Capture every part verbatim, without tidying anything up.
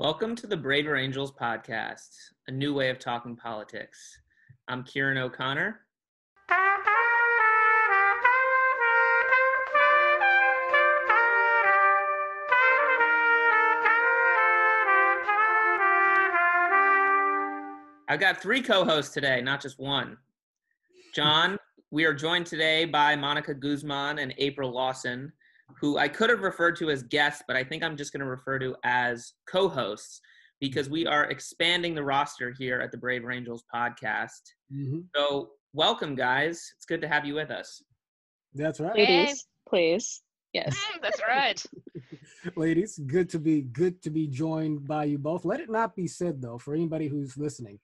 Welcome to the Braver Angels podcast, a new way of talking politics. I'm Ciaran O'Connor. I've got three co-hosts today, not just one. John, we are joined today by Monica Guzman and April Lawson, who I could have referred to as guests, but I think I'm just going to refer to as co-hosts because we are expanding the roster here at the Braver Angels podcast. Mm-hmm. So welcome, guys. It's good to have you with us. That's right. Ladies, please. Yes. That's right. Ladies, good to be good to be joined by you both. Let it not be said, though, for anybody who's listening,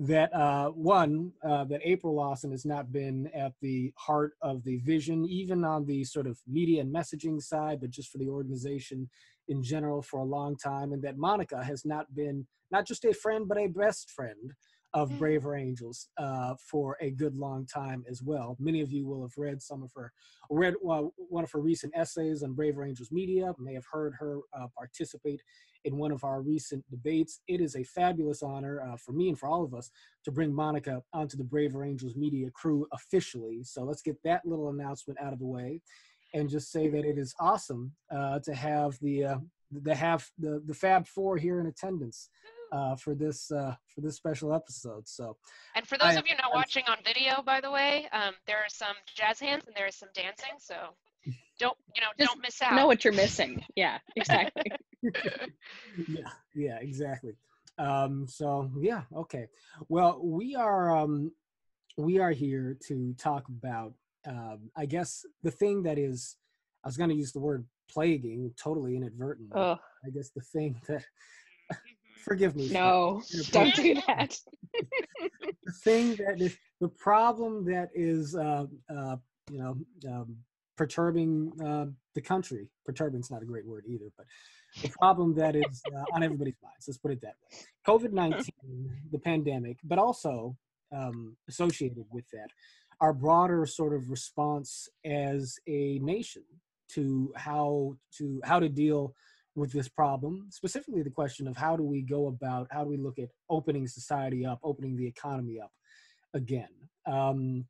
that uh, one, uh, that April Lawson has not been at the heart of the vision, even on the sort of media and messaging side, but just for the organization in general for a long time, and that Monica has not been not just a friend, but a best friend of Braver Angels uh, for a good long time as well. Many of you will have read some of her, read uh, one of her recent essays on Braver Angels Media, may have heard her uh, participate in one of our recent debates. It is a fabulous honor uh, for me and for all of us to bring Monica onto the Braver Angels Media crew officially. So let's get that little announcement out of the way and just say that it is awesome uh, to have the, uh, the, have the, the Fab Four here in attendance uh for this uh for this special episode. So, and for those I, of you not I'm, watching on video, by the way, um there are some jazz hands and there is some dancing, so don't you know don't miss out. Know what you're missing. Yeah, exactly. yeah yeah exactly um so yeah okay well we are um we are here to talk about um I guess the thing that is, I was going to use the word plaguing, totally inadvertently. Ugh. I guess the thing that Forgive me. No, don't do that. The thing that is, the problem that is, uh, uh, you know, um, perturbing uh, the country. Perturbing is not a great word either, but the problem that is uh, on everybody's minds. Let's put it that way. COVID nineteen, the pandemic, but also um, associated with that, our broader sort of response as a nation to how to how to deal with this problem, specifically the question of how do we go about, how do we look at opening society up, opening the economy up again. Um,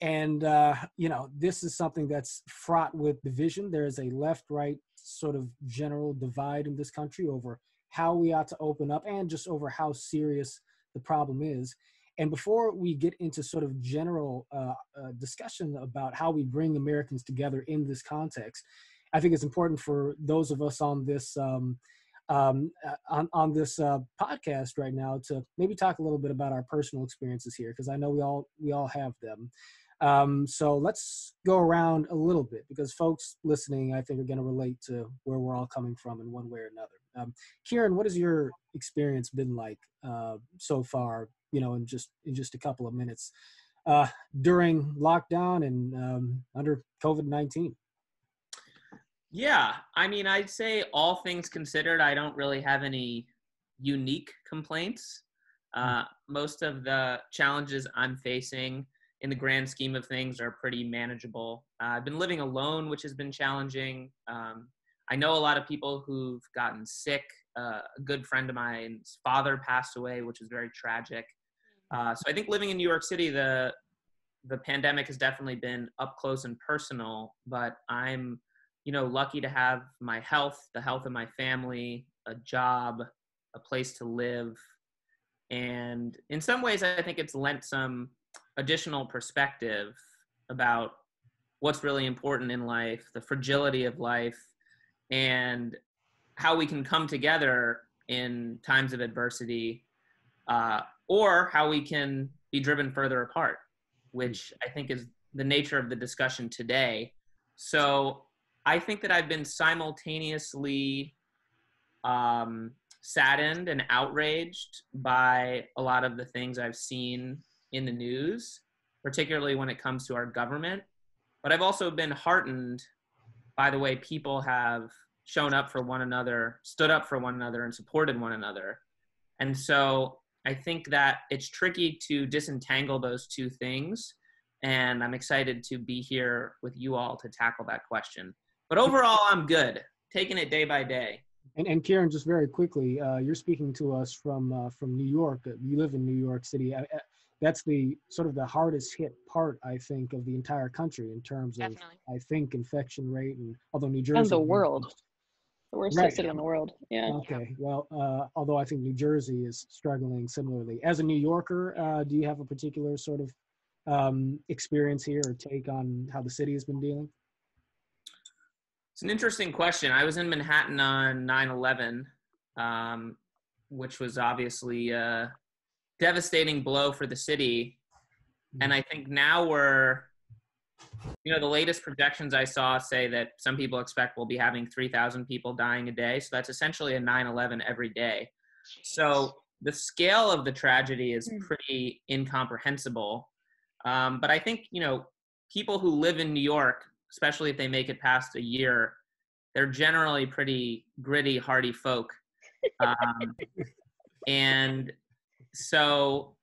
and, uh, you know, this is something that's fraught with division. There is a left-right sort of general divide in this country over how we ought to open up and just over how serious the problem is. And before we get into sort of general uh, uh, discussion about how we bring Americans together in this context, I think it's important for those of us on this um, um, on, on this uh, podcast right now to maybe talk a little bit about our personal experiences here, because I know we all we all have them. Um, so let's go around a little bit, because folks listening, I think, are going to relate to where we're all coming from in one way or another. Um, Ciaran, what has your experience been like uh, so far? You know, in just in just a couple of minutes uh, during lockdown and um, under COVID nineteen. Yeah, I mean, I'd say all things considered, I don't really have any unique complaints. Uh, most of the challenges I'm facing in the grand scheme of things are pretty manageable. Uh, I've been living alone, which has been challenging. Um, I know a lot of people who've gotten sick. Uh, a good friend of mine's father passed away, which is very tragic. Uh, so I think living in New York City, the the pandemic has definitely been up close and personal, but I'm you know, lucky to have my health, the health of my family, a job, a place to live. And in some ways, I think it's lent some additional perspective about what's really important in life, the fragility of life, and how we can come together in times of adversity, uh, or how we can be driven further apart, which I think is the nature of the discussion today. So I think that I've been simultaneously um, saddened and outraged by a lot of the things I've seen in the news, particularly when it comes to our government. But I've also been heartened by the way people have shown up for one another, stood up for one another, and supported one another. And so I think that it's tricky to disentangle those two things. And I'm excited to be here with you all to tackle that question. But overall, I'm good, taking it day by day. And, and Ciaran, just very quickly, uh, you're speaking to us from uh, from New York. You live in New York City. I, I, that's the sort of the hardest hit part, I think, of the entire country in terms of, Definitely. I think, infection rate, and although New Jersey. And the world. The worst right. city in the world. Yeah. Okay. Well, uh, although I think New Jersey is struggling similarly. As a New Yorker, uh, do you have a particular sort of um, experience here or take on how the city has been dealing? It's an interesting question. I was in Manhattan on nine eleven, um, which was obviously a devastating blow for the city. And I think now we're, you know, the latest projections I saw say that some people expect we'll be having three thousand people dying a day. So that's essentially a nine eleven every day. So the scale of the tragedy is pretty incomprehensible. Um, but I think, you know, people who live in New York, especially if they make it past a year, they're generally pretty gritty, hardy folk. Um, and so,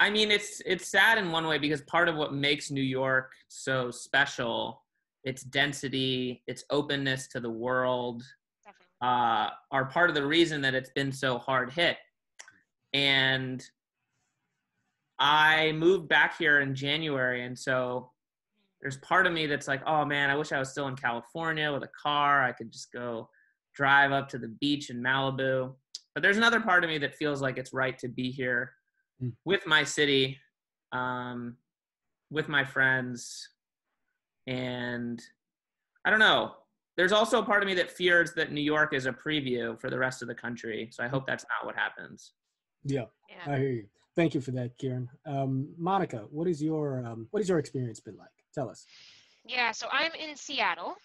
I mean, it's it's sad in one way, because part of what makes New York so special, its density, its openness to the world, uh, are part of the reason that it's been so hard hit. And I moved back here in January, and so there's part of me that's like, oh man, I wish I was still in California with a car. I could just go drive up to the beach in Malibu. But there's another part of me that feels like it's right to be here mm. with my city, um, with my friends. And I don't know. There's also a part of me that fears that New York is a preview for the rest of the country. So I hope that's not what happens. Yeah, yeah. I hear you. Thank you for that, Ciaran. Um, Monica, what is your um, what has your experience been like? Tell us. Yeah, so I'm in Seattle,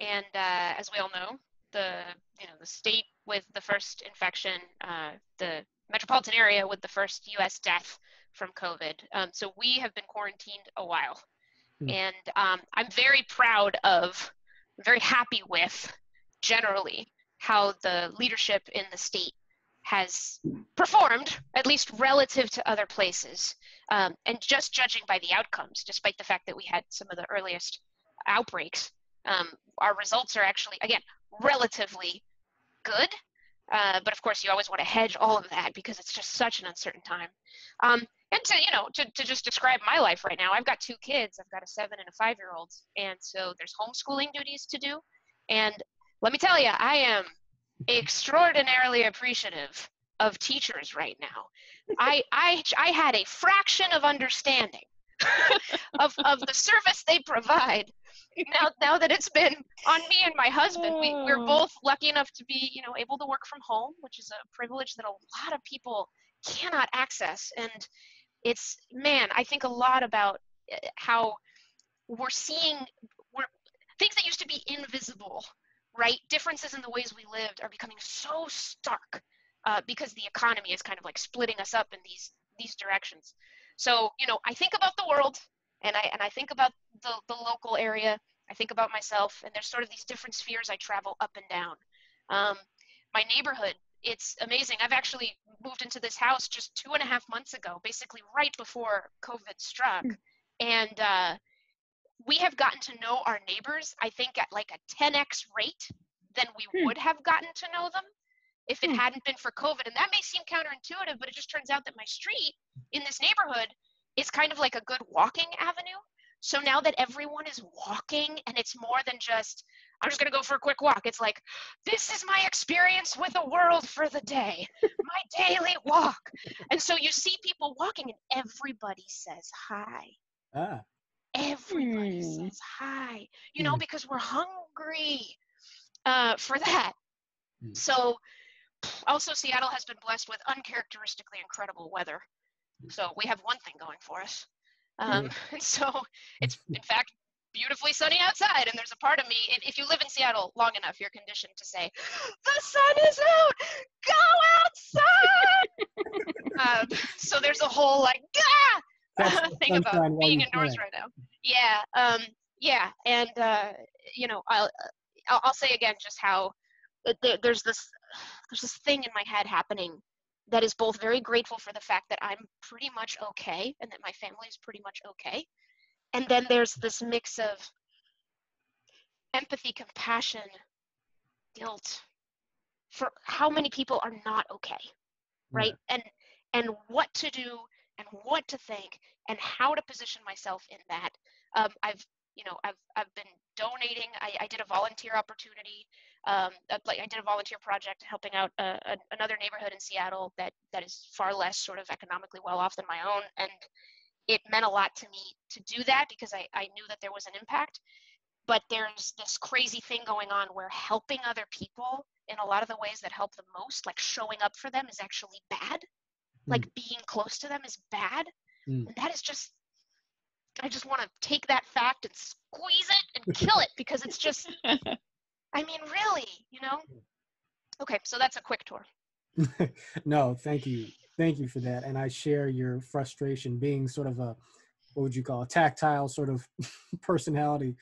and uh, as we all know, the you know the state with the first infection, uh, the metropolitan area with the first U S death from COVID. Um, so we have been quarantined a while, hmm. and um, I'm very proud of, very happy with, generally how the leadership in the state has performed, at least relative to other places, um, and just judging by the outcomes, despite the fact that we had some of the earliest outbreaks, um, our results are actually, again, relatively good, uh, but of course you always want to hedge all of that because it's just such an uncertain time. Um, and to, you know, to, to just describe my life right now, I've got two kids, I've got a seven and a five-year-old, and so there's homeschooling duties to do, and let me tell you, I am extraordinarily appreciative of teachers right now. I I I had a fraction of understanding of of the service they provide. Now now that it's been on me and my husband, we we're both lucky enough to be you know able to work from home, which is a privilege that a lot of people cannot access. And it's man, I think a lot about how we're seeing we're, things that used to be invisible. Right? Differences in the ways we lived are becoming so stark uh, because the economy is kind of like splitting us up in these these directions. So, you know, I think about the world, and I and I think about the, the local area. I think about myself, and there's sort of these different spheres I travel up and down. Um, my neighborhood, it's amazing. I've actually moved into this house just two and a half months ago, basically right before COVID struck. And uh, we have gotten to know our neighbors, I think, at like a ten X rate than we hmm. would have gotten to know them if it hmm. hadn't been for COVID. And that may seem counterintuitive, but it just turns out that my street in this neighborhood is kind of like a good walking avenue. So now that everyone is walking and it's more than just, I'm just going to go for a quick walk. It's like, this is my experience with the world for the day, my daily walk. And so you see people walking and everybody says hi. Ah. Everybody mm. says hi, you know, because we're hungry uh, for that. Mm. So also Seattle has been blessed with uncharacteristically incredible weather. So we have one thing going for us. Um, mm. And so it's, in fact, beautifully sunny outside. And there's a part of me, if, if you live in Seattle long enough, you're conditioned to say, the sun is out, go outside. um, so there's a whole like, ah! Uh, think about being indoors right now. Yeah, um, yeah, and uh, you know, I'll I'll say again just how th there's this there's this thing in my head happening that is both very grateful for the fact that I'm pretty much okay and that my family is pretty much okay, and then there's this mix of empathy, compassion, guilt, for how many people are not okay, right? Yeah. And and what to do and what to think and how to position myself in that. Um, I've you know I've I've been donating. I, I did a volunteer opportunity. Um, like I did a volunteer project helping out a, a, another neighborhood in Seattle that that is far less sort of economically well off than my own, and it meant a lot to me to do that because I, I knew that there was an impact. But there's this crazy thing going on where helping other people in a lot of the ways that help the most, like showing up for them, is actually bad. Like mm. being close to them is bad. Mm. And that is just, I just want to take that fact and squeeze it and kill it, because it's just, I mean, really, you know? Okay, so that's a quick tour. No, thank you. Thank you for that. And I share your frustration being sort of a, what would you call a tactile sort of personality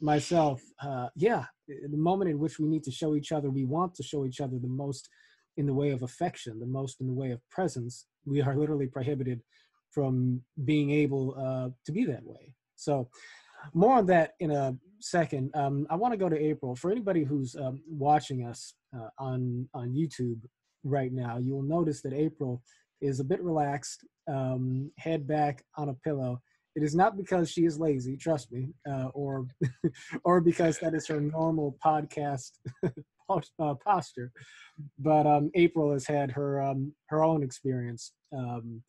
myself. Uh, yeah, the moment in which we need to show each other, we want to show each other the most in the way of affection, the most in the way of presence, we are literally prohibited from being able uh, to be that way. So more on that in a second. Um, I want to go to April. For anybody who's um, watching us uh, on, on YouTube right now, you will notice that April is a bit relaxed, um, head back on a pillow. It is not because she is lazy, trust me, uh, or, or because that is her normal podcast uh, posture. But um, April has had her, um, her own experience um,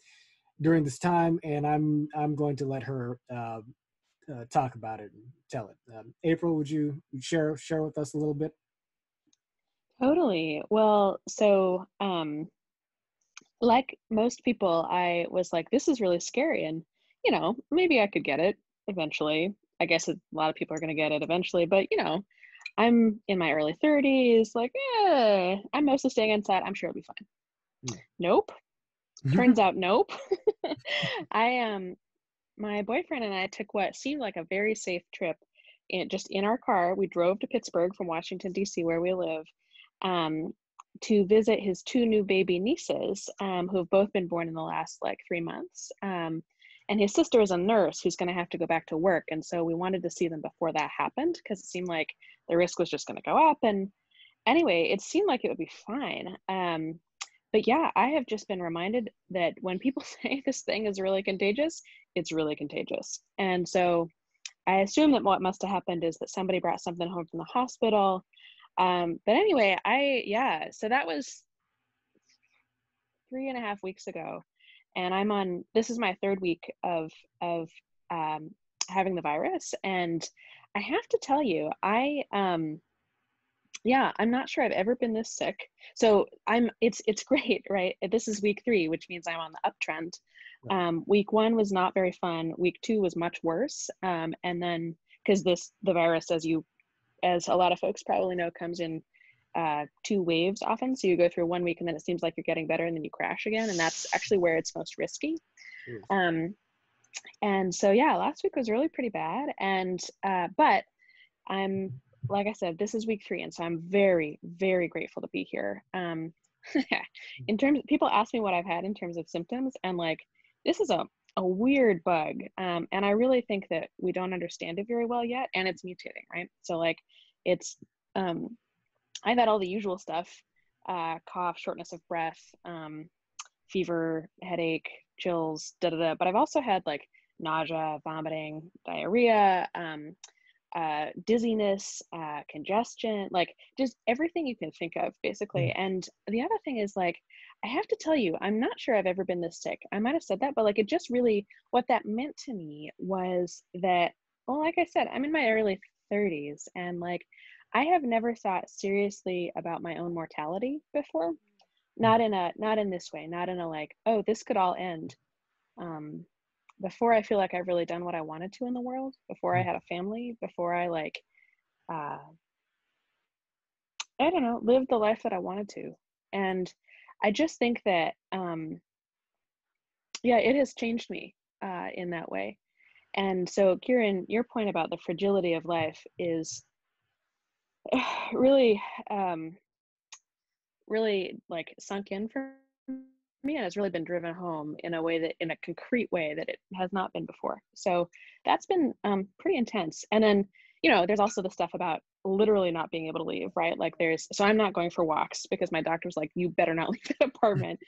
during this time, and I'm, I'm going to let her uh, uh, talk about it and tell it. Um, April, would you share, share with us a little bit? Totally. Well, so um, like most people, I was like, this is really scary. And, you know, maybe I could get it eventually. I guess a lot of people are going to get it eventually. But, you know, I'm in my early thirties, like, eh, I'm mostly staying inside. I'm sure it'll be fine. Yeah. Nope. Turns out, nope. I, um, my boyfriend and I took what seemed like a very safe trip in, just in our car. We drove to Pittsburgh from Washington, D C, where we live. Um, to visit his two new baby nieces, um, who have both been born in the last like three months. Um, and his sister is a nurse who's going to have to go back to work. And so we wanted to see them before that happened, because it seemed like the risk was just going to go up. And anyway, it seemed like it would be fine. Um, but yeah, I have just been reminded that when people say this thing is really contagious, it's really contagious. And so I assume that what must have happened is that somebody brought something home from the hospital. Um, but anyway, I, yeah, so that was three and a half weeks ago, and I'm on, this is my third week of, of, um, having the virus. And I have to tell you, I, um, yeah, I'm not sure I've ever been this sick. So I'm, it's, it's great, right? This is week three, which means I'm on the uptrend. Um, week one was not very fun. Week two was much worse. Um, and then, cause this, the virus, as you as a lot of folks probably know, comes in uh, two waves often. So you go through one week and then it seems like you're getting better and then you crash again. And that's actually where it's most risky. Um, and so, yeah, last week was really pretty bad. And, uh, but I'm, like I said, this is week three. And so I'm very, very grateful to be here. Um, in terms of, people ask me what I've had in terms of symptoms, and like, this is a, a weird bug. Um, and I really think that we don't understand it very well yet, and it's mutating, right? So like it's, um, I've had all the usual stuff, uh, cough, shortness of breath, um, fever, headache, chills, da da da. But I've also had like nausea, vomiting, diarrhea, um, uh, dizziness, uh, congestion, like just everything you can think of basically. And the other thing is like, I have to tell you, I'm not sure I've ever been this sick. I might've said that, but like, it just really, what that meant to me was that, well, like I said, I'm in my early thirties, and like, I have never thought seriously about my own mortality before. Not in a, not in this way, not in a like, oh, this could all end. Um, before I feel like I've really done what I wanted to in the world, before I had a family, before I like, uh, I don't know, lived the life that I wanted to. And I just think that, um, yeah, it has changed me uh, in that way. And so, Ciaran, your point about the fragility of life is really, um, really like sunk in for me, and it's really been driven home in a way that, in a concrete way that it has not been before. So that's been um, pretty intense. And then, you know, there's also the stuff about literally not being able to leave, right? Like there's, so I'm not going for walks because my doctor's like, you better not leave the apartment.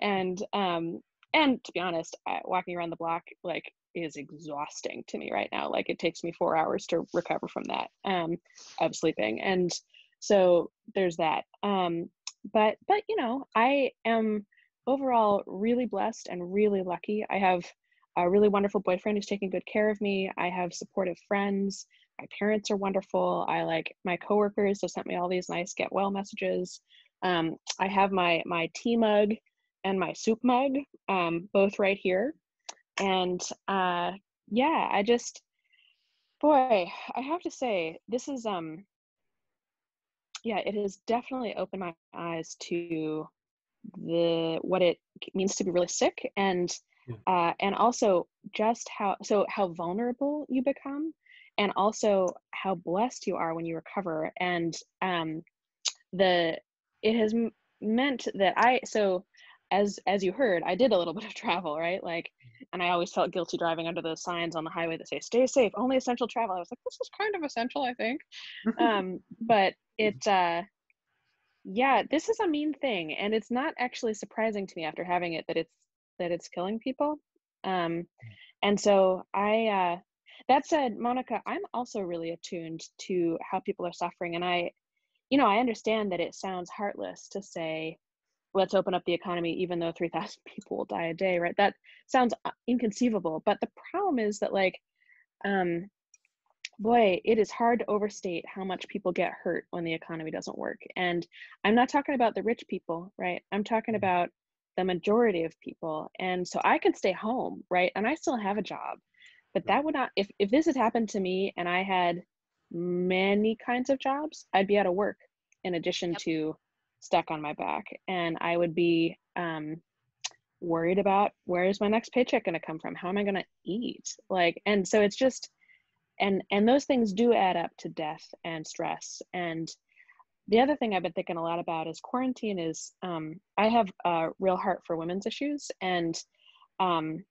and, um, and to be honest, I, walking around the block, like, is exhausting to me right now. Like it takes me four hours to recover from that, um, of sleeping. And so there's that. Um, but, but, you know, I am overall really blessed and really lucky. I have a really wonderful boyfriend who's taking good care of me. I have supportive friends. My parents are wonderful. I like my coworkers have sent me all these nice get well messages. Um, I have my my tea mug and my soup mug, um, both right here. And uh, yeah, I just, boy, I have to say this is, um, yeah, it has definitely opened my eyes to the what it means to be really sick, and uh, and also just how so how vulnerable you become. And also how blessed you are when you recover. And um, the it has m- meant that I, so as as you heard, I did a little bit of travel, right? Like, and I always felt guilty driving under those signs on the highway that say, stay safe, only essential travel. I was like, this is kind of essential, I think. um, but it, uh, yeah, this is a mean thing. And it's not actually surprising to me after having it that it's, that it's killing people. Um, and so I, uh, that said, Monica, I'm also really attuned to how people are suffering. And I, you know, I understand that it sounds heartless to say, let's open up the economy, even though three thousand people will die a day, right? That sounds inconceivable. But the problem is that like, um, boy, it is hard to overstate how much people get hurt when the economy doesn't work. And I'm not talking about the rich people, right? I'm talking about the majority of people. And so I can stay home, right? And I still have a job. But that would not, if, if this had happened to me and I had many kinds of jobs, I'd be out of work in addition yep. to stuck on my back. And I would be um, worried about, where is my next paycheck going to come from? How am I going to eat? Like, and so it's just, and, and those things do add up to death and stress. And the other thing I've been thinking a lot about is quarantine is, um, I have a real heart for women's issues, and um,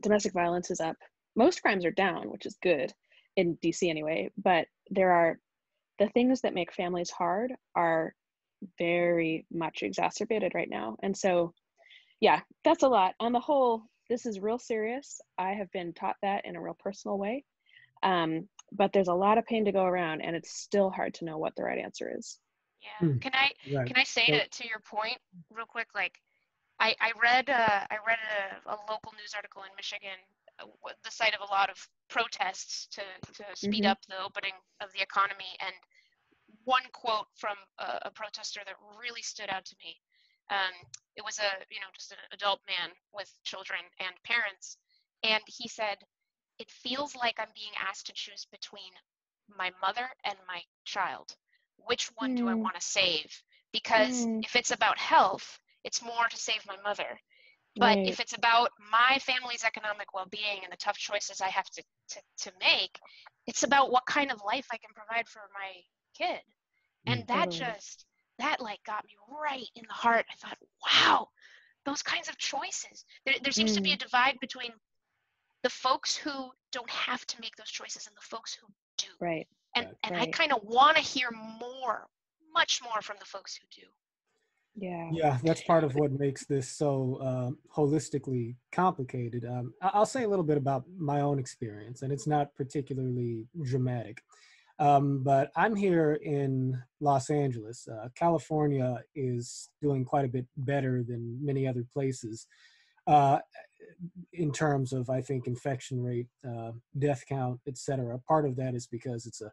domestic violence is up. Most crimes are down, which is good in D C anyway, but there are the things that make families hard are very much exacerbated right now. And so, yeah, that's a lot. On the whole, this is real serious. I have been taught that in a real personal way, um, but there's a lot of pain to go around, and it's still hard to know what the right answer is. Yeah. Hmm. Can I right. can I say so, to, to your point real quick? Like, I I read uh, I read a, a local news article in Michigan. The site of a lot of protests to, to speed mm-hmm. up the opening of the economy. And one quote from a, a protester that really stood out to me, um, it was a, you know, just an adult man with children and parents. And he said, "It feels like I'm being asked to choose between my mother and my child. Which one mm. do I want to save? Because mm. if it's about health, it's more to save my mother. But right. if it's about my family's economic well-being and the tough choices I have to, to, to make, it's about what kind of life I can provide for my kid." And that just, that like got me right in the heart. I thought, wow, those kinds of choices. There, there seems mm. to be a divide between the folks who don't have to make those choices and the folks who do. Right. And, right. and I kind of want to hear more, much more from the folks who do. Yeah, yeah, that's part of what makes this so um, holistically complicated. Um, I'll say a little bit about my own experience, and it's not particularly dramatic, um, but I'm here in Los Angeles. Uh, California is doing quite a bit better than many other places uh, in terms of, I think, infection rate, uh, death count, et cetera. Part of that is because it's a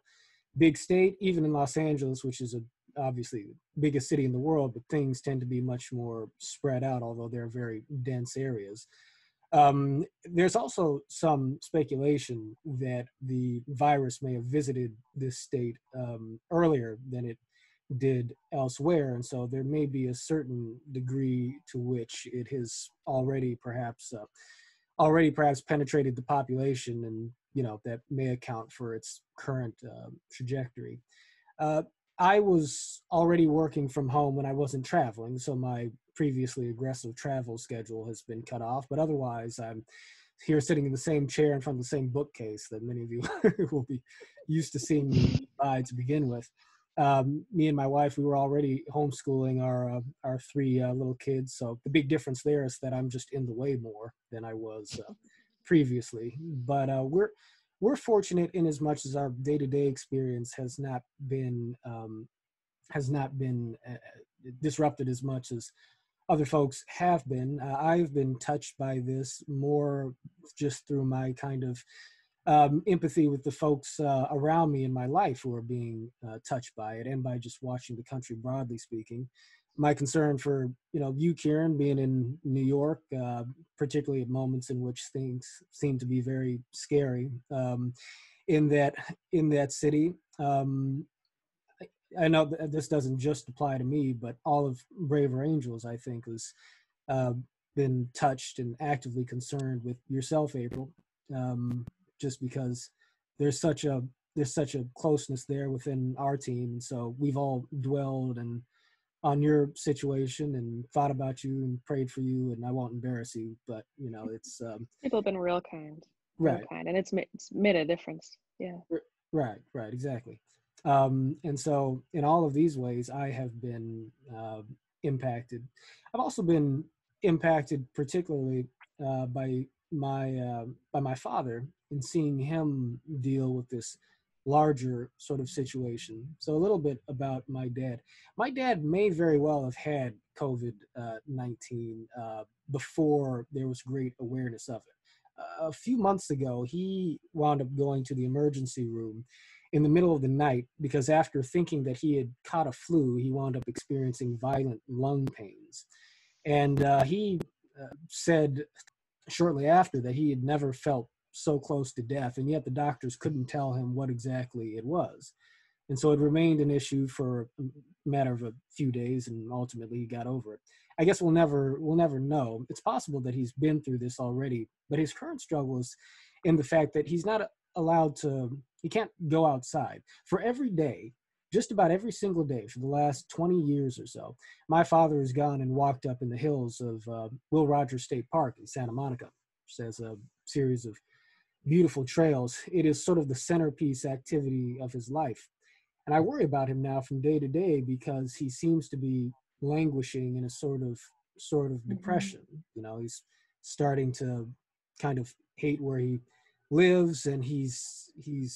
big state, even in Los Angeles, which is a obviously the biggest city in the world, but things tend to be much more spread out, although they're very dense areas. Um, there's also some speculation that the virus may have visited this state um, earlier than it did elsewhere. And so there may be a certain degree to which it has already perhaps uh, already perhaps penetrated the population, and, you know, that may account for its current uh, trajectory. Uh, I was already working from home when I wasn't traveling, so my previously aggressive travel schedule has been cut off, but otherwise I'm here sitting in the same chair in front of the same bookcase that many of you will be used to seeing me by to begin with. Um, me and my wife, we were already homeschooling our uh, our three uh, little kids. So the big difference there is that I'm just in the way more than I was uh, previously. But uh, we're we're fortunate in as much as our day-to-day experience has not been um, has not been uh, disrupted as much as other folks have been. Uh, I've been touched by this more just through my kind of Um, empathy with the folks uh, around me in my life who are being uh, touched by it, and by just watching the country broadly speaking. My concern for, you know, you, Ciaran, being in New York, uh, particularly at moments in which things seem to be very scary um, in that in that city. Um, I know that this doesn't just apply to me, but all of Braver Angels, I think, has uh, been touched and actively concerned with yourself, April. Um, just because there's such a there's such a closeness there within our team. And so we've all dwelled and on your situation and thought about you and prayed for you, and I won't embarrass you, but you know, it's um, people have been real kind, right? Real kind, and it's, it's made a difference. Yeah. Right, right, exactly. Um, and so in all of these ways, I have been uh, impacted. I've also been impacted particularly uh, by my uh, by my father, and seeing him deal with this larger sort of situation. So a little bit about my dad. My dad may very well have had COVID nineteen uh, before there was great awareness of it. Uh, a few months ago, he wound up going to the emergency room in the middle of the night because after thinking that he had caught a flu, he wound up experiencing violent lung pains. And uh, he uh, said shortly after that he had never felt so close to death, and yet the doctors couldn't tell him what exactly it was. And so it remained an issue for a matter of a few days, and ultimately he got over it. I guess we'll never we'll never know. It's possible that he's been through this already, but his current struggle is in the fact that he's not allowed to, he can't go outside. For every day, just about every single day for the last twenty years or so, my father has gone and walked up in the hills of uh, Will Rogers State Park in Santa Monica, which has a series of beautiful trails. It is sort of the centerpiece activity of his life. And I worry about him now from day to day because he seems to be languishing in a sort of sort of mm-hmm. depression. You know, he's starting to kind of hate where he lives, and he's he's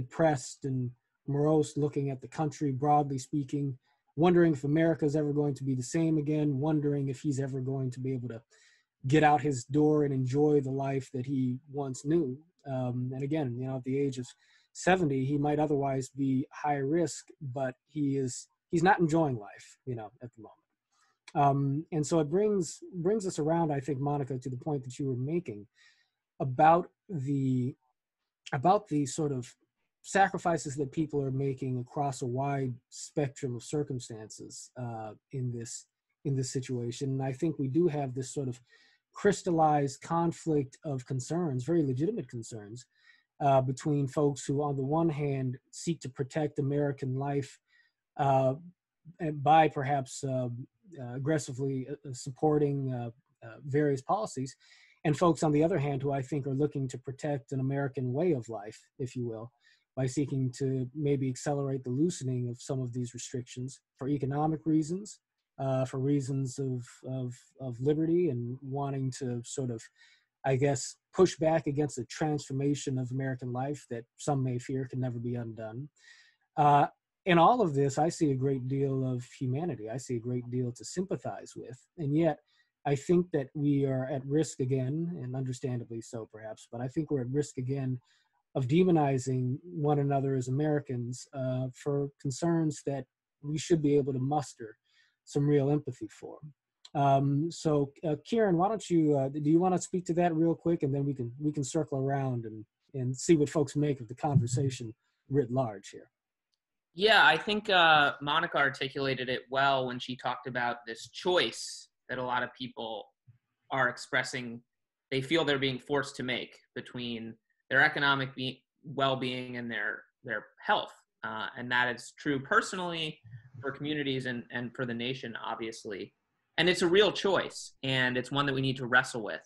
depressed and morose, looking at the country broadly speaking, wondering if America is ever going to be the same again, wondering if he's ever going to be able to get out his door and enjoy the life that he once knew. Um, and again, you know, at the age of seventy, he might otherwise be high risk, but he is, he's not enjoying life, you know, at the moment. Um, and so it brings, brings us around, I think, Monica, to the point that you were making about the, about the sort of sacrifices that people are making across a wide spectrum of circumstances uh, in this, in this situation. And I think we do have this sort of crystallized conflict of concerns, very legitimate concerns, uh, between folks who, on the one hand, seek to protect American life uh, and by perhaps uh, uh, aggressively uh, supporting uh, uh, various policies, and folks, on the other hand, who I think are looking to protect an American way of life, if you will, by seeking to maybe accelerate the loosening of some of these restrictions for economic reasons, Uh, for reasons of, of of liberty, and wanting to sort of, I guess, push back against the transformation of American life that some may fear can never be undone. Uh, in all of this, I see a great deal of humanity. I see a great deal to sympathize with. And yet, I think that we are at risk again, and understandably so perhaps, but I think we're at risk again of demonizing one another as Americans uh, for concerns that we should be able to muster some real empathy for. Um, so, uh, Ciaran, why don't you? Uh, do you want to speak to that real quick, and then we can we can circle around and and see what folks make of the conversation writ large here. Yeah, I think uh, Monica articulated it well when she talked about this choice that a lot of people are expressing. They feel they're being forced to make between their economic be- well-being and their their health, uh, and that is true personally, for communities, and, and for the nation, obviously. And it's a real choice, and it's one that we need to wrestle with.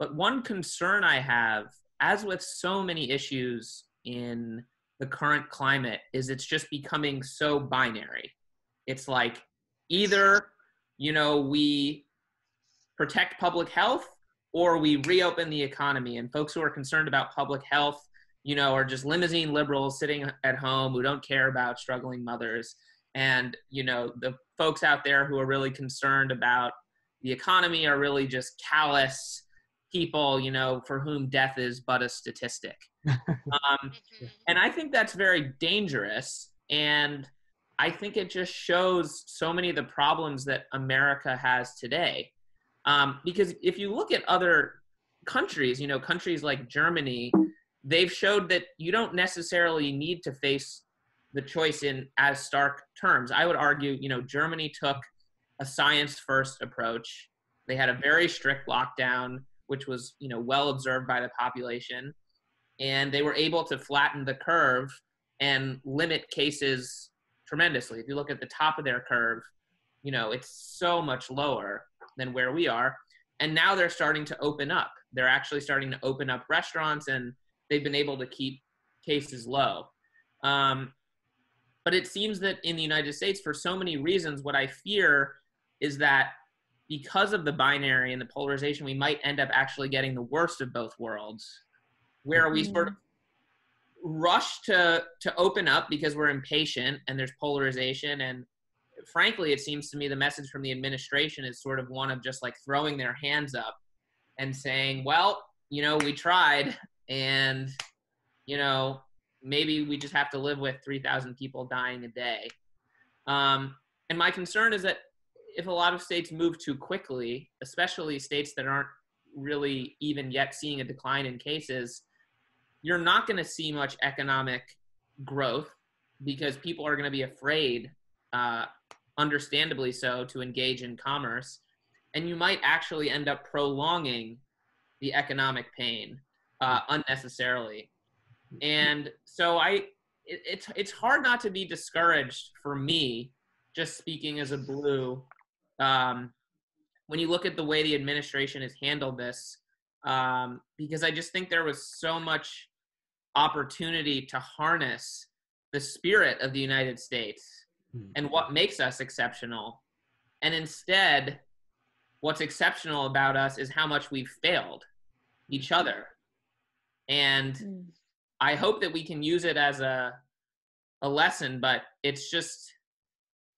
But one concern I have, as with so many issues in the current climate is it's just becoming so binary. It's like either, you know, we protect public health or we reopen the economy. And folks who are concerned about public health, you know, are just limousine liberals sitting at home who don't care about struggling mothers. And, you know, the folks out there who are really concerned about the economy are really just callous people, you know, for whom death is but a statistic. Um, and I think that's very dangerous. And I think it just shows so many of the problems that America has today. Um, because if you look at other countries, you know, countries like Germany, they've showed that you don't necessarily need to face the choice in as stark terms. I would argue, you know, Germany took a science-first approach. They had a very strict lockdown, which was, you know, well observed by the population. And they were able to flatten the curve and limit cases tremendously. If you look at the top of their curve, you know, it's so much lower than where we are. And now they're starting to open up. They're actually starting to open up restaurants, and they've been able to keep cases low. Um, but it seems that in the United States, for so many reasons, what I fear is that because of the binary and the polarization, we might end up actually getting the worst of both worlds, where we sort of rush to, to open up because we're impatient and there's polarization. And frankly, it seems to me the message from the administration is sort of one of just like throwing their hands up and saying, well, you know, we tried, and, you know, maybe we just have to live with three thousand people dying a day. Um, and my concern is that if a lot of states move too quickly, especially states that aren't really even yet seeing a decline in cases, you're not going to see much economic growth because people are going to be afraid, uh, understandably so, to engage in commerce. And you might actually end up prolonging the economic pain uh, unnecessarily. And so I, it, it's, it's hard not to be discouraged for me, just speaking as a blue, um, when you look at the way the administration has handled this, um, because I just think there was so much opportunity to harness the spirit of the United States and what makes us exceptional. And instead, what's exceptional about us is how much we've failed each other. And I hope that we can use it as a, a lesson, but it's just,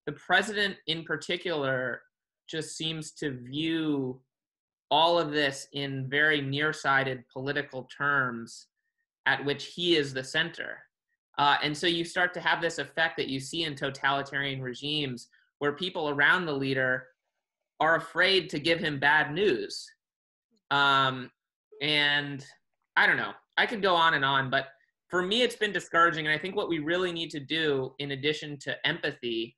the president in particular just seems to view all of this in very nearsighted political terms at which he is the center. Uh, and so you start to have this effect that you see in totalitarian regimes where people around the leader are afraid to give him bad news. Um, and I don't know, I could go on and on, but for me, it's been discouraging. And I think what we really need to do, in addition to empathy,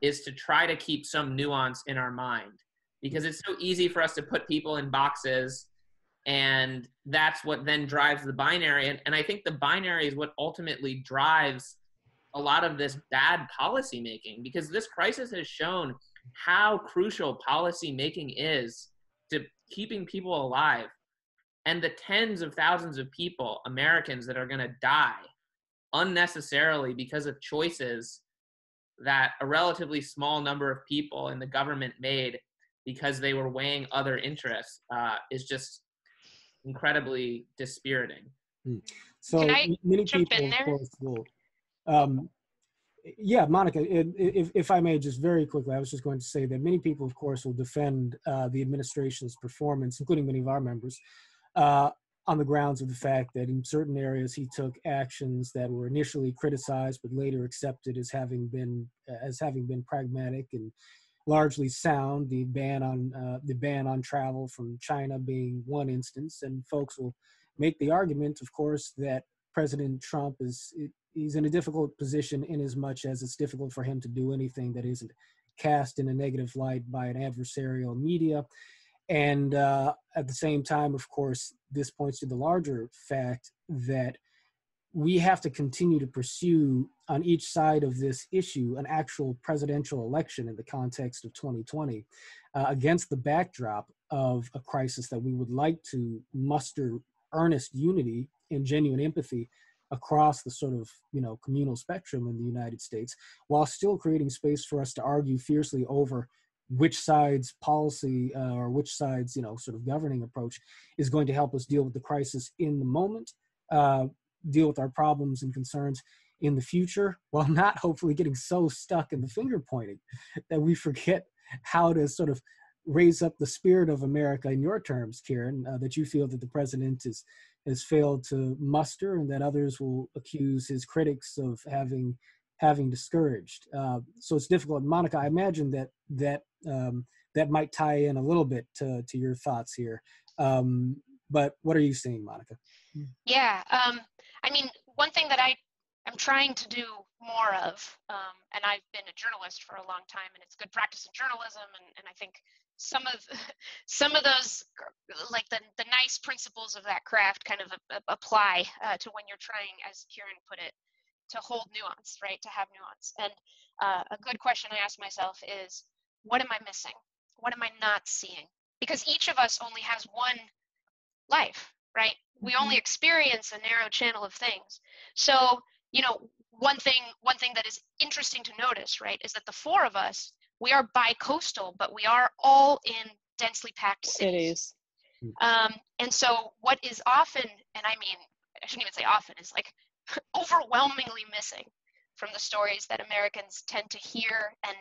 is to try to keep some nuance in our mind, because it's so easy for us to put people in boxes, and that's what then drives the binary. And, and I think the binary is what ultimately drives a lot of this bad policy making, because this crisis has shown how crucial policy making is to keeping people alive. And the tens of thousands of people, Americans, that are going to die unnecessarily because of choices that a relatively small number of people in the government made because they were weighing other interests uh, is just incredibly dispiriting. Mm. So Can I many jump people, in there? Of course, will, um, yeah, Monica, if, if I may just very quickly, I was just going to say that many people, of course, will defend uh, the administration's performance, including many of our members, uh, on the grounds of the fact that in certain areas he took actions that were initially criticized but later accepted as having been as having been pragmatic and largely sound. The ban on uh, the ban on travel from China being one instance, and folks will make the argument, of course, that President Trump is he's in a difficult position in as much as it's difficult for him to do anything that isn't cast in a negative light by an adversarial media. And uh, at the same time, of course, this points to the larger fact that we have to continue to pursue on each side of this issue an actual presidential election in the context of twenty twenty uh, against the backdrop of a crisis that we would like to muster earnest unity and genuine empathy across the sort of, you know, communal spectrum in the United States, while still creating space for us to argue fiercely over which side's policy uh, or which side's, you know, sort of governing approach is going to help us deal with the crisis in the moment, uh, deal with our problems and concerns in the future, while not hopefully getting so stuck in the finger pointing that we forget how to sort of raise up the spirit of America in your terms, Ciaran, uh, that you feel that the president is, has failed to muster, and that others will accuse his critics of having having discouraged. Uh, so it's difficult. Monica, I imagine that that um, that might tie in a little bit to, to your thoughts here. Um, but what are you seeing, Monica? Yeah, um, I mean, one thing that I I'm trying to do more of, um, and I've been a journalist for a long time, and it's good practice in journalism, and, and I think some of some of those, like the, the nice principles of that craft kind of a, a, apply uh, to when you're trying, as Ciaran put it, to hold nuance, right, to have nuance. And uh, a good question I ask myself is, what am I missing? What am I not seeing? Because each of us only has one life, right? We only experience a narrow channel of things. So, you know, one thing, one thing that is interesting to notice, right, is that the four of us, we are bi-coastal, but we are all in densely packed cities. It is. Um, and so what is often, and I mean, I shouldn't even say often, is like overwhelmingly missing from the stories that Americans tend to hear and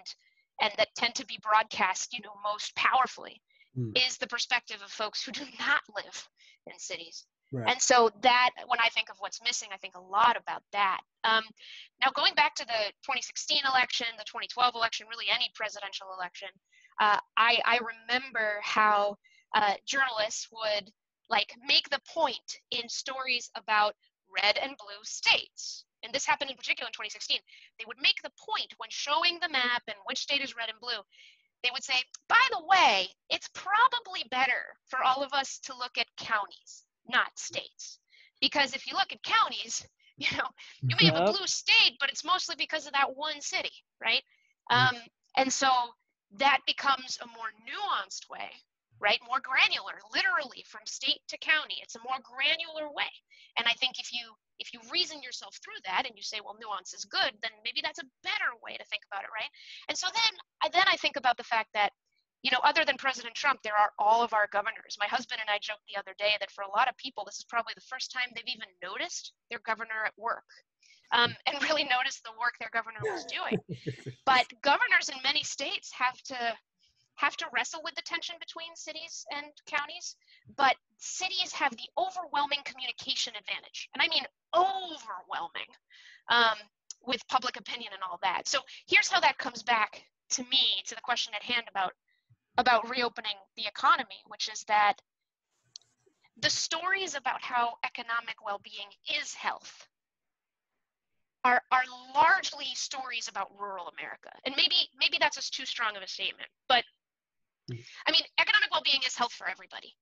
and that tend to be broadcast, you know, most powerfully, mm. is the perspective of folks who do not live in cities. Right. And so that, when I think of what's missing, I think a lot about that. Um, now, going back to the twenty sixteen election, the twenty twelve election, really any presidential election, uh, I, I remember how uh, journalists would like make the point in stories about red and blue states. And this happened in particular in twenty sixteen. They would make the point when showing the map and which state is red and blue, they would say, by the way, it's probably better for all of us to look at counties, not states. Because if you look at counties, you know, you may have a blue state, but it's mostly because of that one city, right? Um, and so that becomes a more nuanced way, right? More granular, literally from state to county. It's a more granular way. And I think if you if you reason yourself through that and you say, well, nuance is good, then maybe that's a better way to think about it, right? And so then, then I think about the fact that, you know, other than President Trump, there are all of our governors. My husband and I joked the other day that for a lot of people, this is probably the first time they've even noticed their governor at work, um, and really noticed the work their governor was doing. But governors in many states have to have to wrestle with the tension between cities and counties, but cities have the overwhelming communication advantage. And I mean overwhelming, um, with public opinion and all that. So here's how that comes back to me, to the question at hand about about reopening the economy, which is that the stories about how economic well-being is health are, are largely stories about rural America. And maybe maybe that's just too strong of a statement, but I mean, economic well-being is health for everybody,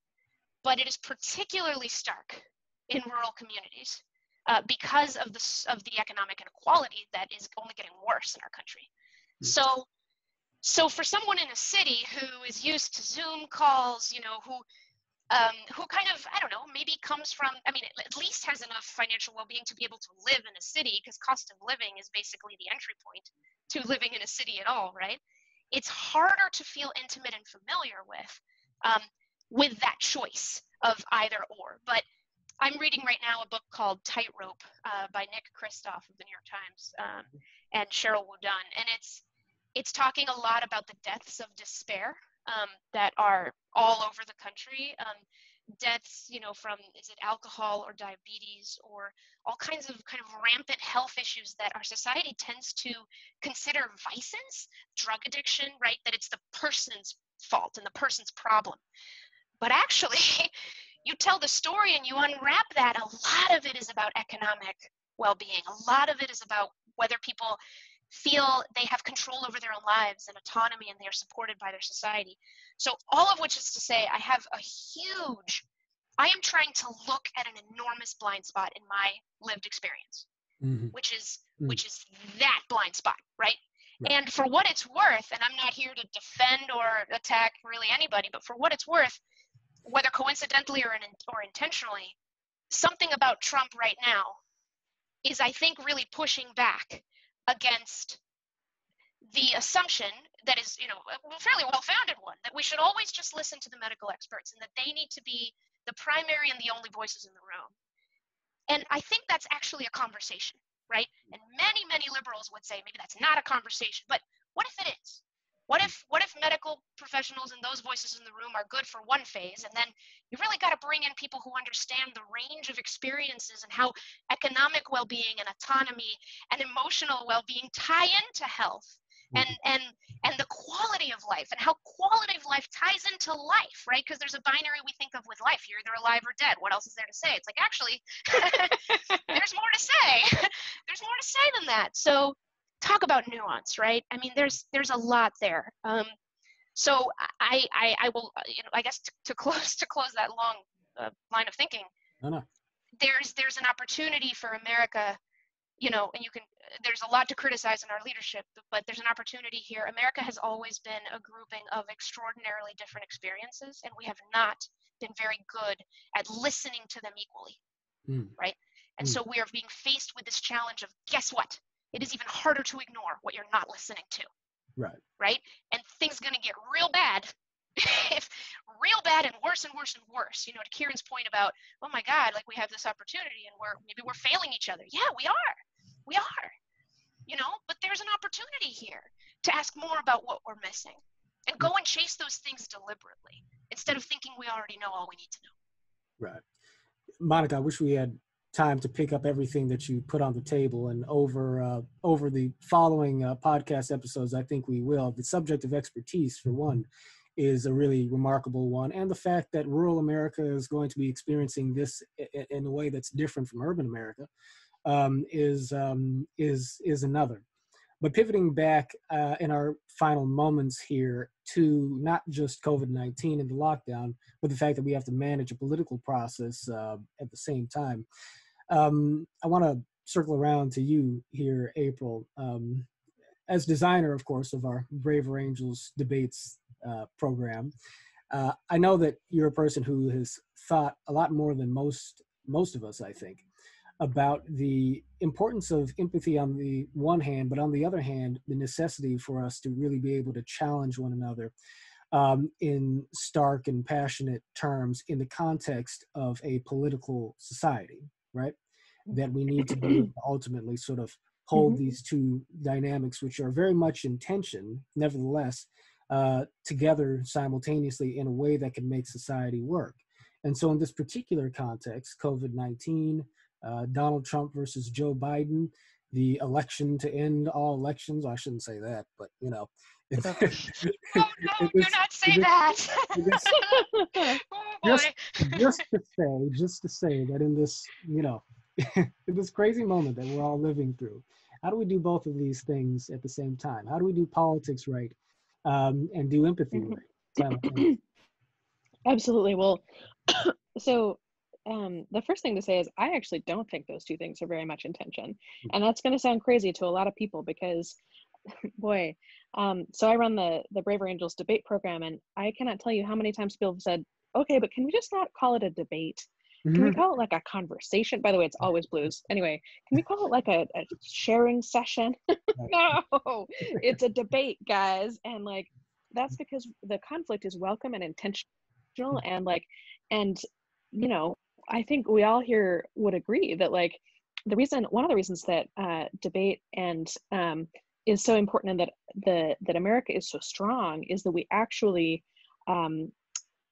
but it is particularly stark in rural communities uh, because of the, of the economic inequality that is only getting worse in our country. So, So for someone in a city who is used to Zoom calls, you know, who um, who kind of, I don't know, maybe comes from, I mean, at least has enough financial well-being to be able to live in a city, because cost of living is basically the entry point to living in a city at all, right? It's harder to feel intimate and familiar with, um, with that choice of either or. But I'm reading right now a book called Tightrope uh, by Nick Kristof of the New York Times um, and Cheryl WuDunn, and it's, It's talking a lot about the deaths of despair um, that are all over the country. Um, deaths, you know, from, is it alcohol or diabetes or all kinds of kind of rampant health issues that our society tends to consider vices, drug addiction, right? That it's the person's fault and the person's problem. But actually, you tell the story and you unwrap that, a lot of it is about economic well-being. A lot of it is about whether people feel they have control over their own lives and autonomy, and they are supported by their society. So all of which is to say, I have a huge, I am trying to look at an enormous blind spot in my lived experience, mm-hmm. which is, mm-hmm. which is that blind spot, right? Right? And for what it's worth, and I'm not here to defend or attack really anybody, but for what it's worth, whether coincidentally or, in, or intentionally, something about Trump right now is, I think, really pushing back against the assumption that is, you know, a fairly well-founded one, that we should always just listen to the medical experts and that they need to be the primary and the only voices in the room. And I think that's actually a conversation, right? And many, many liberals would say, maybe that's not a conversation, but what if it is? What if, what if medical professionals and those voices in the room are good for one phase, and then you really got to bring in people who understand the range of experiences and how economic well-being and autonomy and emotional well-being tie into health and, and, and the quality of life and how quality of life ties into life, right? Because there's a binary we think of with life. You're either alive or dead. What else is there to say? It's like, actually, there's more to say. There's more to say than that. So talk about nuance, right? I mean, there's there's a lot there. Um, so I, I I will, you know, I guess to, to close to close that long uh, line of thinking. No, no. There's there's an opportunity for America, you know, and you can. There's a lot to criticize in our leadership, but there's an opportunity here. America has always been a grouping of extraordinarily different experiences, and we have not been very good at listening to them equally, mm. right? And mm. so we are being faced with this challenge of guess what? It is even harder to ignore what you're not listening to. Right. Right. And things are going to get real bad, if real bad and worse and worse and worse, you know, to Ciaran's point about, oh my God, like we have this opportunity and we're, maybe we're failing each other. Yeah, we are. We are, you know, but there's an opportunity here to ask more about what we're missing and go and chase those things deliberately instead of thinking we already know all we need to know. Right. Monica, I wish we had time to pick up everything that you put on the table, and over uh, over the following uh, podcast episodes, I think we will. The subject of expertise, for one, is a really remarkable one, and the fact that rural America is going to be experiencing this in a way that's different from urban America um, is um, is is another. But pivoting back uh, in our final moments here to not just COVID nineteen and the lockdown, but the fact that we have to manage a political process uh, at the same time. Um, I want to circle around to you here, April, um, as designer, of course, of our Braver Angels debates uh, program. Uh, I know that you're a person who has thought a lot more than most most of us, I think, about the importance of empathy on the one hand, but on the other hand, the necessity for us to really be able to challenge one another um, in stark and passionate terms in the context of a political society, right? That we need to be ultimately sort of hold mm-hmm. these two dynamics, which are very much in tension, nevertheless, uh, together simultaneously in a way that can make society work. And so in this particular context, COVID nineteen, Uh, Donald Trump versus Joe Biden, the election to end all elections. Well, I shouldn't say that, but you know. If, no, no, do not say this, that. This, oh, just, just to say, just to say that in this, you know, in this crazy moment that we're all living through, how do we do both of these things at the same time? How do we do politics right um, and do empathy mm-hmm. right? Absolutely. Well, so. Um, the first thing to say is I actually don't think those two things are very much in tension. And that's going to sound crazy to a lot of people because, boy, um, so I run the, the Braver Angels debate program, and I cannot tell you how many times people have said, okay, but can we just not call it a debate? Can mm-hmm. we call it like a conversation? By the way, it's always blues. Anyway, can we call it like a, a sharing session? No, it's a debate, guys. And like, that's because the conflict is welcome and intentional and like, and you know, I think we all here would agree that like the reason, one of the reasons that uh, debate and um, is so important and that the that America is so strong is that we actually, um,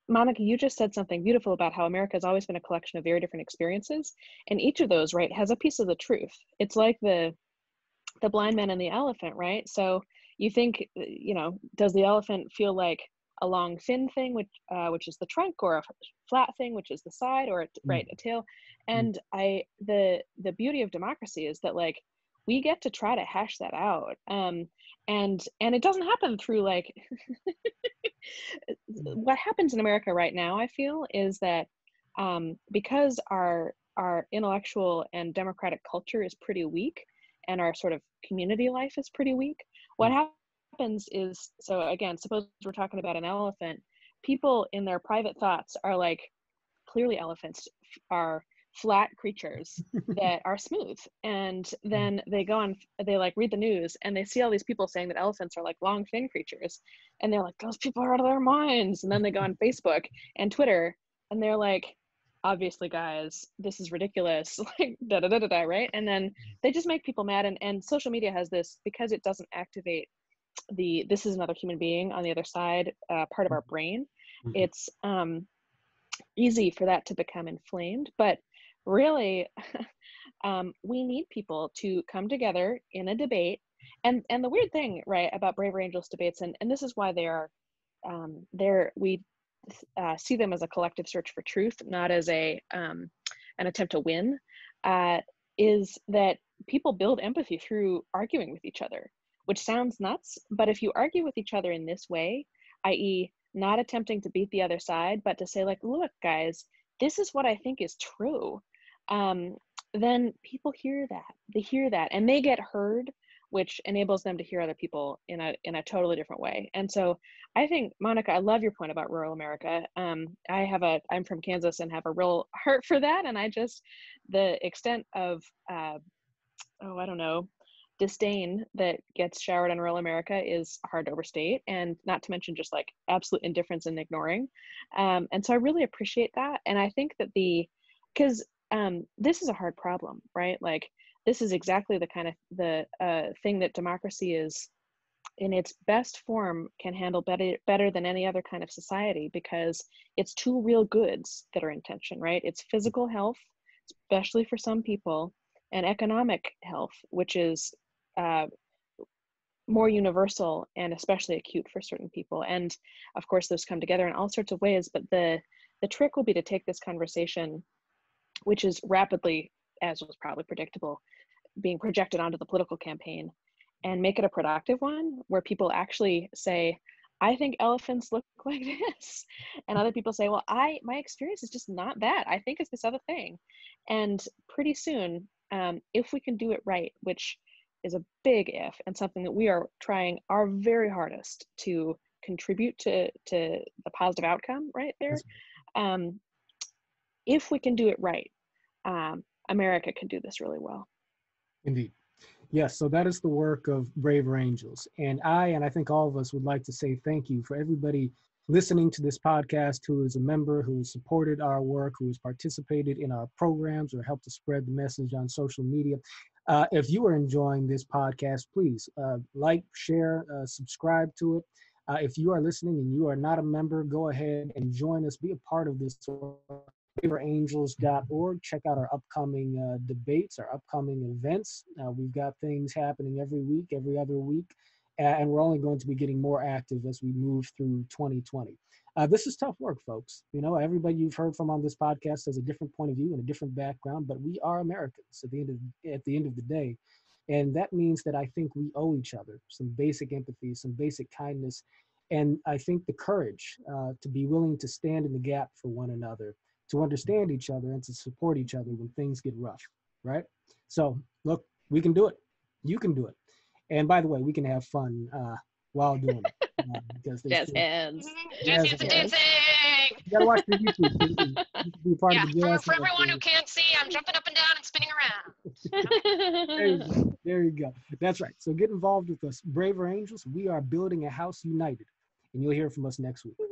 Monica, you just said something beautiful about how America has always been a collection of very different experiences, and each of those, right, has a piece of the truth. It's like the the blind man and the elephant, right? So you think, you know, does the elephant feel like a long thin thing, which uh, which is the trunk, or a flat thing, which is the side, or a, right a tail. And I the the beauty of democracy is that like we get to try to hash that out, um, and and it doesn't happen through like what happens in America right now. I feel is that um, because our our intellectual and democratic culture is pretty weak, and our sort of community life is pretty weak. What happens? happens is, so again, suppose we're talking about an elephant, people in their private thoughts are like, clearly elephants are flat creatures that are smooth. And then they go on, they like read the news and they see all these people saying that elephants are like long, thin creatures. And they're like, those people are out of their minds. And then they go on Facebook and Twitter and they're like, obviously guys, this is ridiculous. Like da, da, da, da, da, right? And then they just make people mad. And, and social media has this, because it doesn't activate the, this is another human being on the other side, uh, part of our brain. Mm-hmm. It's um, easy for that to become inflamed, but really um, we need people to come together in a debate. And, and the weird thing, right, about Braver Angels debates, and, and this is why they are um, there, we uh, see them as a collective search for truth, not as a, um, an attempt to win, uh, is that people build empathy through arguing with each other, which sounds nuts, but if you argue with each other in this way, that is not attempting to beat the other side, but to say like, look, guys, this is what I think is true. Um, then people hear that, they hear that, and they get heard, which enables them to hear other people in a in a totally different way. And so I think, Monica, I love your point about rural America. Um, I have a, I'm from Kansas and have a real heart for that. And I just, the extent of, uh, oh, I don't know, disdain that gets showered on rural America is hard to overstate, and not to mention just like absolute indifference and ignoring. Um, and so I really appreciate that. And I think that the, because um, this is a hard problem, right? Like this is exactly the kind of the uh, thing that democracy is in its best form can handle better, better than any other kind of society, because it's two real goods that are in tension, right? It's physical health, especially for some people, and economic health, which is Uh, more universal and especially acute for certain people. And of course, those come together in all sorts of ways, but the, the trick will be to take this conversation, which is rapidly, as was probably predictable, being projected onto the political campaign, and make it a productive one where people actually say, I think elephants look like this. And other people say, well, I my experience is just not that. I think it's this other thing. And pretty soon, um, if we can do it right, which is a big if, and something that we are trying our very hardest to contribute to to the positive outcome right there. Um, if we can do it right, um, America can do this really well. Indeed. Yes, so that is the work of Braver Angels. And I, and I think all of us would like to say thank you for everybody listening to this podcast who is a member, who has supported our work, who has participated in our programs or helped to spread the message on social media. Uh, if you are enjoying this podcast, please uh, like, share, uh, subscribe to it. Uh, if you are listening and you are not a member, go ahead and join us. Be a part of this. braver angels dot org. Check out our upcoming uh, debates, our upcoming events. Uh, we've got things happening every week, every other week, and we're only going to be getting more active as we move through twenty twenty. Uh, this is tough work, folks. You know, everybody you've heard from on this podcast has a different point of view and a different background, but we are Americans at the end of, at the end of the day. And that means that I think we owe each other some basic empathy, some basic kindness, and I think the courage uh, to be willing to stand in the gap for one another, to understand each other, and to support each other when things get rough, right? So, look, we can do it. You can do it. And by the way, we can have fun uh, while doing it. Uh, because jazz hands. Jazz hands and dancing. You gotta watch the YouTube. Be part yeah, of the for, for everyone who can't see, I'm jumping up and down and spinning around. There you go. There you go. That's right. So get involved with us. Braver Angels, we are building a house united. And you'll hear from us next week.